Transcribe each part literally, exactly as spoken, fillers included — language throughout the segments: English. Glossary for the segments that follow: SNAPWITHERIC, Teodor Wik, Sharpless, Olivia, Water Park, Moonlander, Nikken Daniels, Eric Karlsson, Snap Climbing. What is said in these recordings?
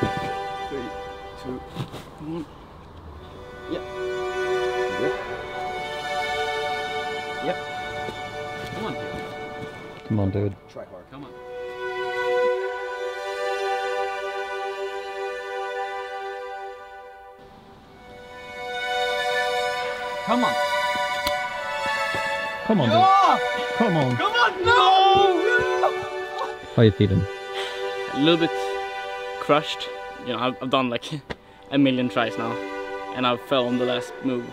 three, two, one. Yep. Yep. Yep. Come on, dude. Come on, dude. Try hard. Come on. Come on. Come on, dude. Oh! Come on. Come on, no! no! How are you feeling? A little bit crushed. You know, I've, I've done like a million tries now, and I fell on the last move.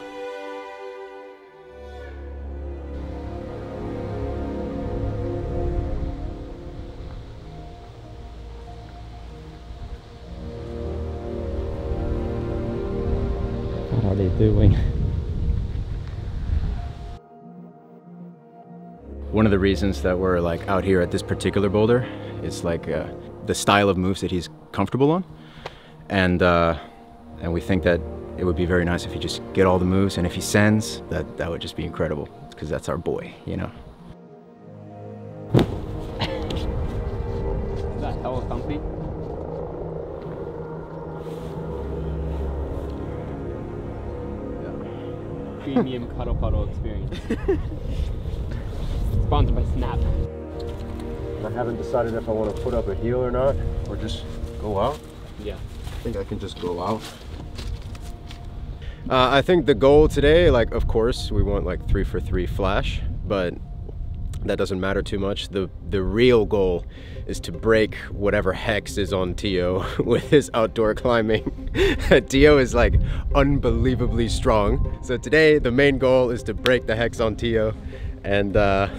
What are they doing? One of the reasons that we're like out here at this particular boulder is like uh, the style of moves that he's comfortable on, and uh, and we think that it would be very nice if he just get all the moves, and if he sends, that that would just be incredible because that's our boy, you know. That hell company. Yeah. Premium paddle paddle experience. Sponsored by Snap. I haven't decided if I want to put up a heel or not, or just go out. Yeah. I think I can just go out. Uh, I think the goal today, like, of course, we want like three for three flash, but that doesn't matter too much. The, the real goal is to break whatever hex is on Teo with his outdoor climbing. Teo is like unbelievably strong. So today, the main goal is to break the hex on Teo. And uh,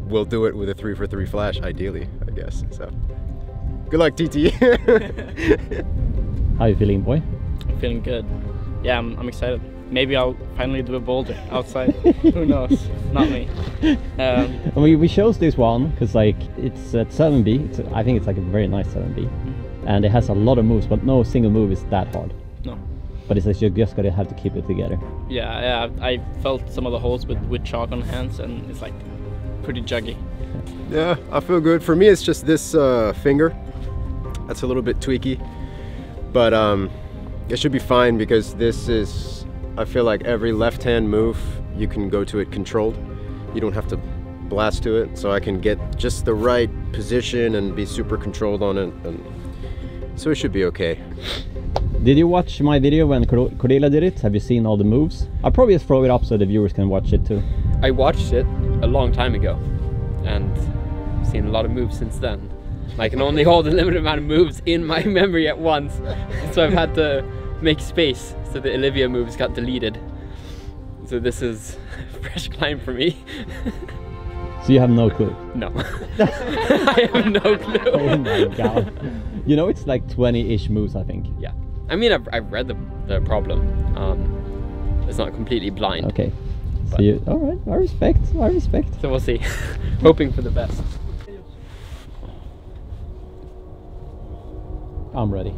we'll do it with a three for three flash, ideally, I guess. So, good luck, T T. How are you feeling, boy? I'm feeling good. Yeah, I'm, I'm excited. Maybe I'll finally do a boulder outside. Who knows? Not me. Um, and we, we chose this one because, like, it's at seven B. It's, I think it's like a very nice seven B, and it has a lot of moves, but no single move is that hard. No. But it's like you're just gonna have to keep it together. Yeah, yeah. I felt some of the holes with, with chalk on hands, and it's like pretty juggy. Yeah, I feel good. For me, it's just this uh, finger. That's a little bit tweaky, but um, it should be fine because this is, I feel like every left-hand move, you can go to it controlled. You don't have to blast to it. So I can get just the right position and be super controlled on it. And so it should be okay. Did you watch my video when Cordelia did it? Have you seen all the moves? I'll probably just throw it up so the viewers can watch it too. I watched it a long time ago and seen a lot of moves since then. I can only hold a limited amount of moves in my memory at once, so I've had to make space so the Olivia moves got deleted. So this is a fresh climb for me. So you have no clue? No. I have no clue. Oh my god. You know, it's like twenty-ish moves, I think. Yeah. I mean, I've, I've read the, the problem. Um, it's not completely blind. Okay. So you, all right. I respect. I respect. So we'll see. Hoping for the best. I'm ready.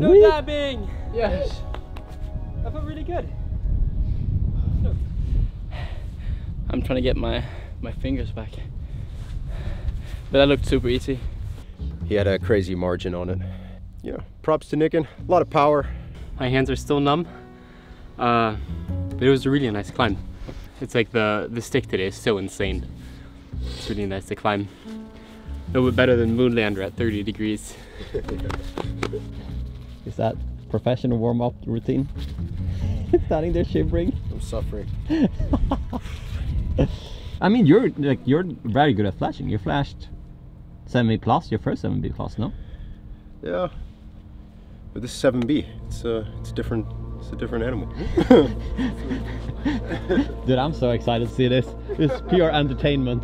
No Wik. dabbing! Yes. I felt really good. No. I'm trying to get my, my fingers back. But that looked super easy. He had a crazy margin on it. Yeah, props to Nikken, a lot of power. My hands are still numb, uh, but it was a really nice climb. It's like the, the stick today is so insane. It's really nice to climb. A little bit better than Moonlander at thirty degrees. Is that professional warm-up routine? Standing there shivering. I'm suffering. I mean, you're like you're very good at flashing. You flashed seven B plus, your first seven B plus, no? Yeah, but this is seven B. It's a it's different. It's a different animal. Dude, I'm so excited to see this. It's pure entertainment.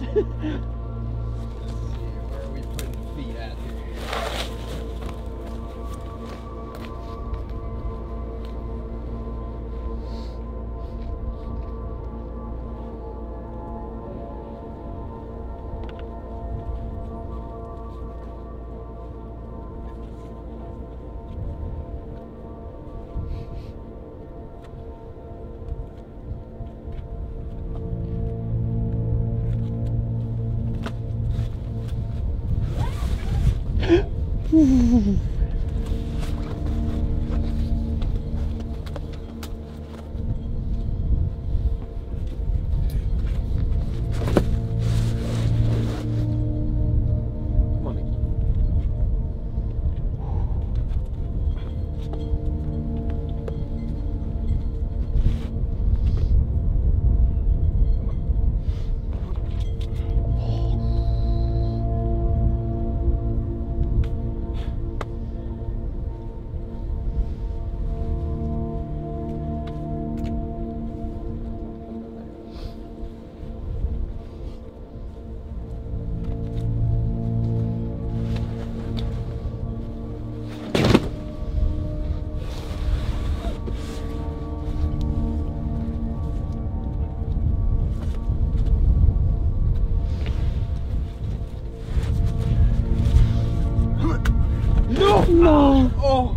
No! Oh!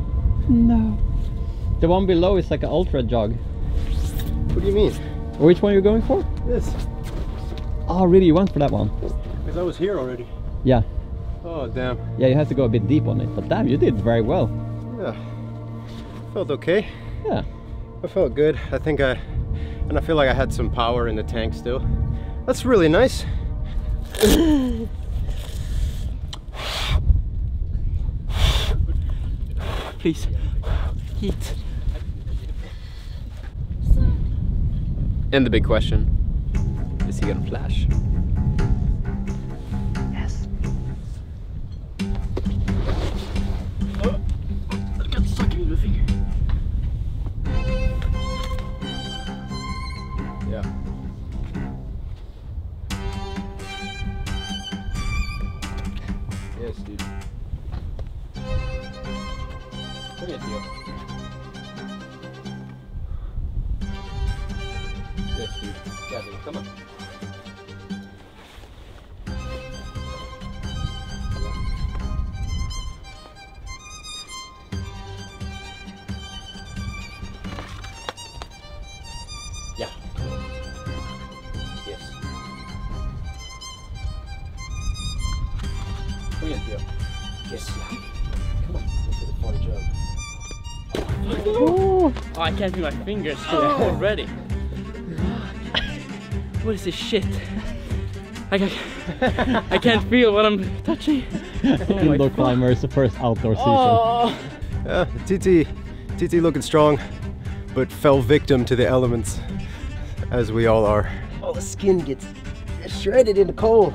No. The one below is like an ultra jog. What do you mean? Which one are you going for? This. Oh really, you went for that one? Because I was here already. Yeah. Oh damn. Yeah, you have to go a bit deep on it, but damn, you did very well. Yeah. Felt okay. Yeah. I felt good. I think I... And I feel like I had some power in the tank still. That's really nice. Please, heat. And the big question, is he gonna flash? Yes. Oh, I got stuck in the finger. Yeah. Yes, dude. Look at you. Yes, dude. Yeah, dude. Come on. Yeah. Yes. Look at you. Yes, yeah. Come on. Look at the party job. Oh, I can't feel my fingers oh. already. What is this shit? I can't, I can't feel what I'm touching. Oh indoor climber is the first outdoor season. Oh. Uh, T T, T T looking strong, but fell victim to the elements, as we all are. All the skin gets shredded in the cold.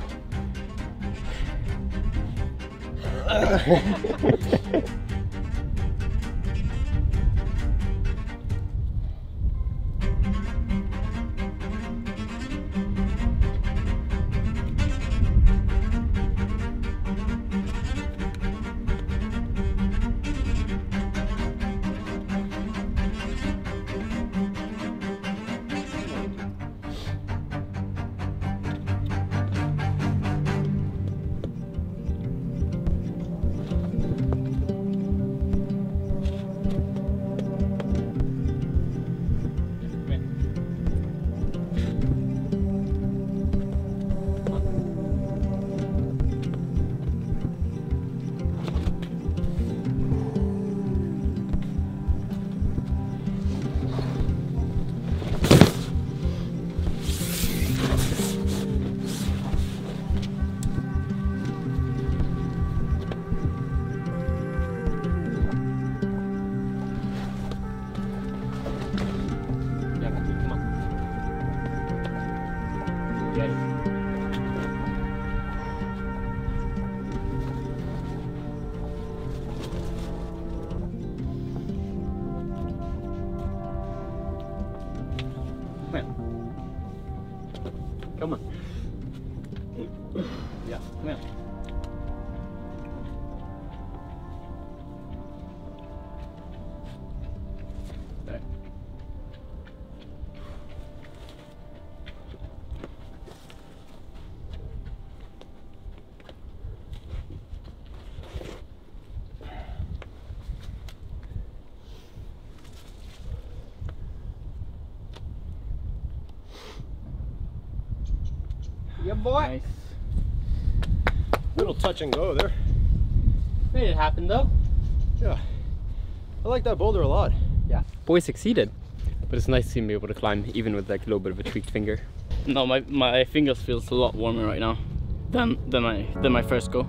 Boy. Nice. Little touch and go there. Made it happen though. Yeah. I like that boulder a lot. Yeah. Boy succeeded. But it's nice to be able to climb even with like a little bit of a tweaked finger. No, my, my fingers feels a lot warmer right now than than my than my first go.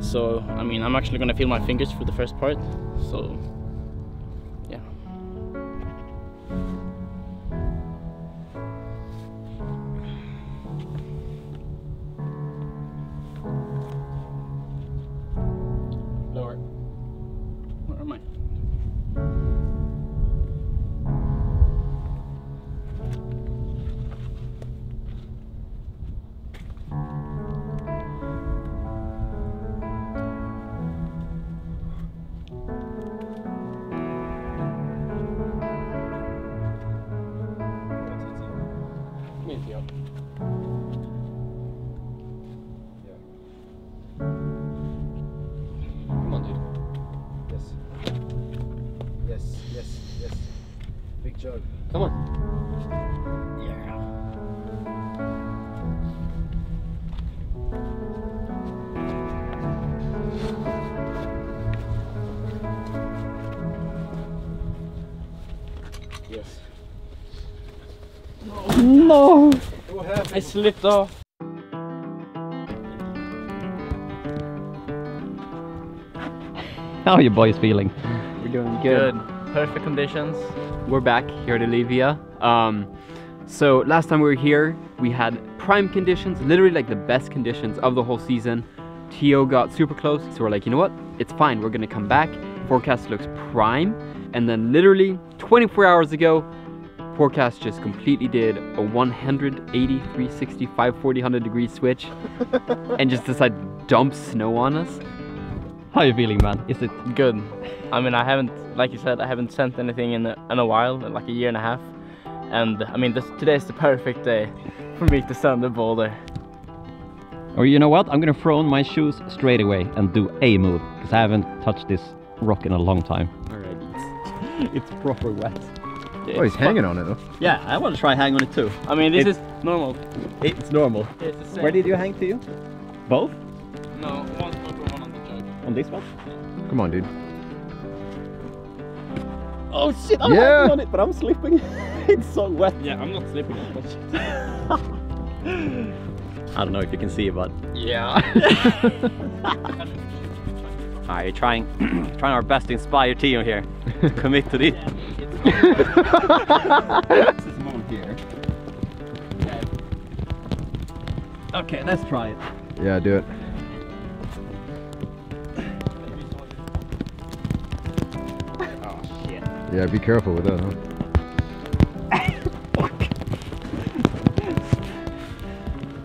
So I mean I'm actually gonna feel my fingers for the first part. So no! I slipped off. How are your boys feeling? We're doing good. good. Perfect conditions. We're back here at Olivia. Um, so last time we were here, we had prime conditions, literally like the best conditions of the whole season. Teo got super close, so we're like, you know what? It's fine, we're gonna come back. Forecast looks prime. And then literally twenty-four hours ago, forecast just completely did a one eighty, three sixty, five forty, one hundred degree switch and just decided to dump snow on us. How are you feeling, man? Is it good? I mean, I haven't, like you said, I haven't sent anything in a, in a while, like a year and a half. And I mean, this, today is the perfect day for me to send the boulder. Or you know what? I'm gonna throw on my shoes straight away and do a move because I haven't touched this rock in a long time. Alright, it's, it's proper wet. It's oh, he's hanging on it though. Yeah, I want to try hang on it too. I mean, this it, is normal. It's normal. It's the same. Where did you hang to you? Both? No, one one on the jug. On this one? Come on, dude. Oh shit, I'm yeah. hanging on it, but I'm slipping. It's so wet. Yeah, I'm not slipping on that shit. I don't know if you can see it, but... Yeah. Alright, you're trying, trying our best to inspire Teo here. To commit to this. Yeah. This is more here. Okay. Okay, let's try it. Yeah, do it. Oh shit. Yeah, be careful with that, huh?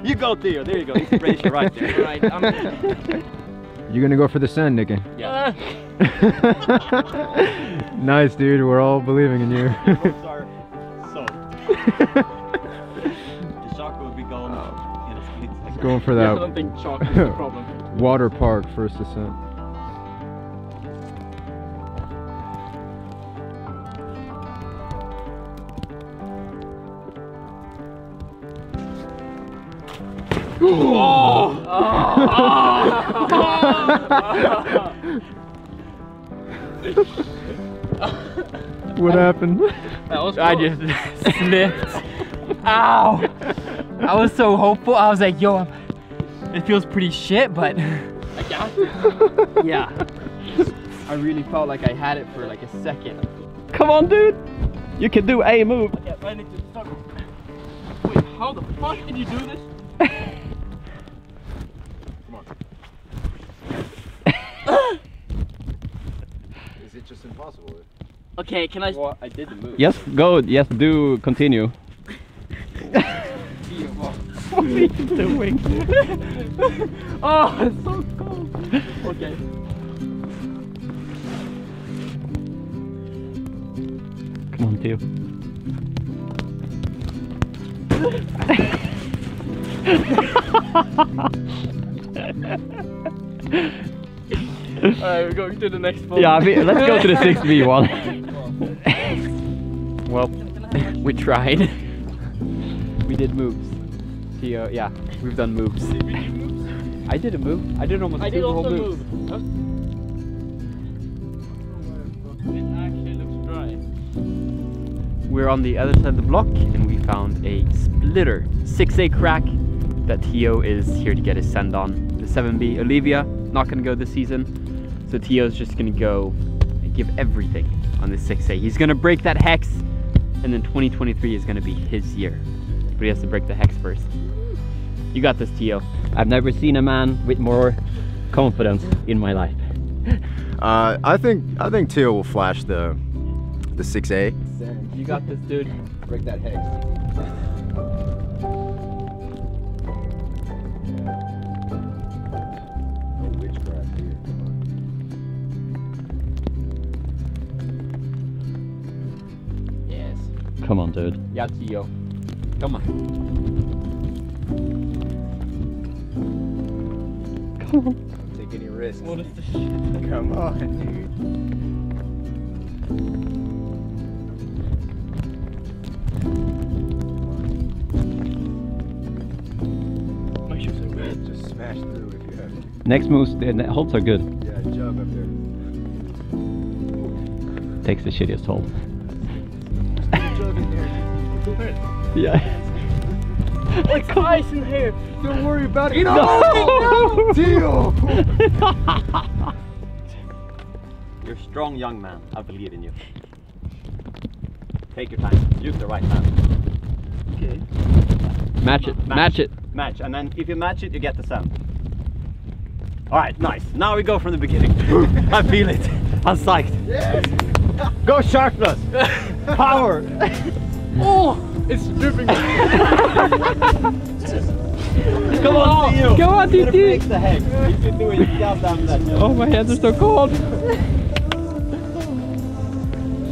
You go, Theo. There you go. Inspiration right there. Right, I'm good. You're gonna go for the sand, Nikken. Yeah. Nice, dude. We're all believing in you. The shock will be going. It's going for that. I don't think shock is the problem. Water Park first ascent. Oh! Oh! Oh! What happened? That was cool. I just slipped. Ow! I was so hopeful. I was like, yo, it feels pretty shit, but I got it. Yeah. I really felt like I had it for like a second. Come on, dude. You can do a move. Okay, I need to stuck. Wait, how the fuck did you do this? Come on. Is it just impossible? Okay, can I... Well, I did the move. Yes, go. Yes, do. Continue. What are you doing? Oh, it's so cold. Okay. Come on, Theo. Alright, we're going to the next one. Yeah, let's go to the six V one. Well, we tried. We did moves. Theo, yeah, we've done moves. Did we do moves? I did a move. I did almost I did two whole moves. Move. Huh? It actually looks dry. We're on the other side of the block and we found a splitter. six A crack that Theo is here to get his send on. The seven B Olivia, not gonna go this season. So Theo's just gonna go and give everything on this six A. He's gonna break that hex and then twenty twenty-three is gonna be his year. But he has to break the hex first. You got this, Theo. I've never seen a man with more confidence in my life. uh, I think I think Theo will flash the the six A. Sam, you got this, dude. Break that hex. No witchcraft here. Yes. Come on, dude. Yeah, Theo. Come on. Come on. Don't take any risks. What is this shit? Come on, dude. My shoes are red. Just smash through if you have to. Next moves, the holds are good. Yeah, jump up there. Takes the shittiest hold. Yeah. It's ice in here. Don't worry about it. No, no deal. You're a strong young man. I believe in you. Take your time. Use the right hand. Okay. Match it. Match, match it. Match. And then if you match it, you get the sound. All right. Nice. Now we go from the beginning. I feel it. I'm psyched. Yes. Go Sharpless. Power. Oh. It's dripping. Come on, Theo. Come on, Theo. Break the hex. If you do it, goddamn that. Oh, my hands are so cold.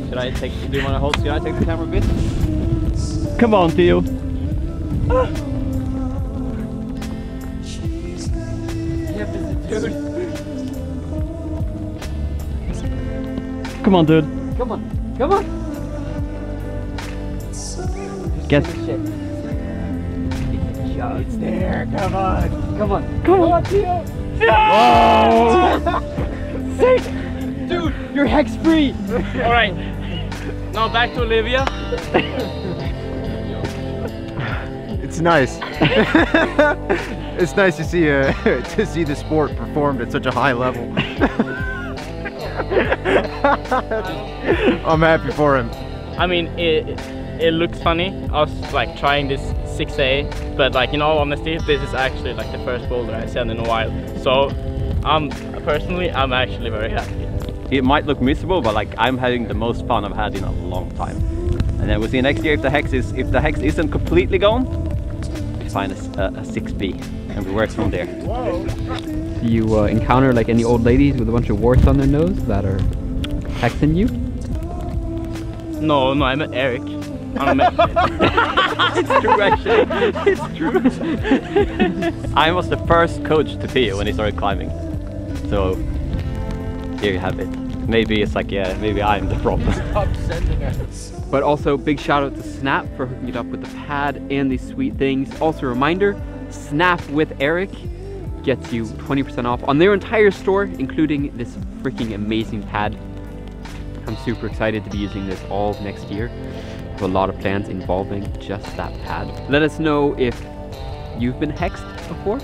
Should I take? Do you want to hold? Should I take the camera a bit? Come on, Theo. Ah. Dude. Come on, dude. Come on. Come on. Get it. It's there. Come on. Come on. Come, Come on, Theo. No! Sick. Dude, you're hex free. All right. Now back to Olivia. It's nice. It's nice to see uh, to see the sport performed at such a high level. I'm happy for him. I mean, it, it It looks funny, I was like trying this six A, but like in all honesty, this is actually like the first boulder I've seen in a while. So, I'm um, personally, I'm actually very happy. It might look miserable, but like I'm having the most fun I've had in a long time. And then we'll see next year if the hex is if the hex isn't completely gone, we find a, a, a six B and we work from there. Do you uh, encounter like any old ladies with a bunch of warts on their nose that are hexing you? No, no, I met Eric. It's true, actually. It's true. I was the first coach to Theo when he started climbing. So here you have it. Maybe it's like, yeah, maybe I'm the problem. But also, big shout out to Snap for hooking it up with the pad and these sweet things. Also, reminder: Snap with Eric gets you twenty percent off on their entire store, including this freaking amazing pad. I'm super excited to be using this all next year. Have a lot of plans involving just that pad. Let us know if you've been hexed before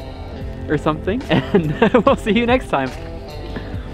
or something, and we'll see you next time.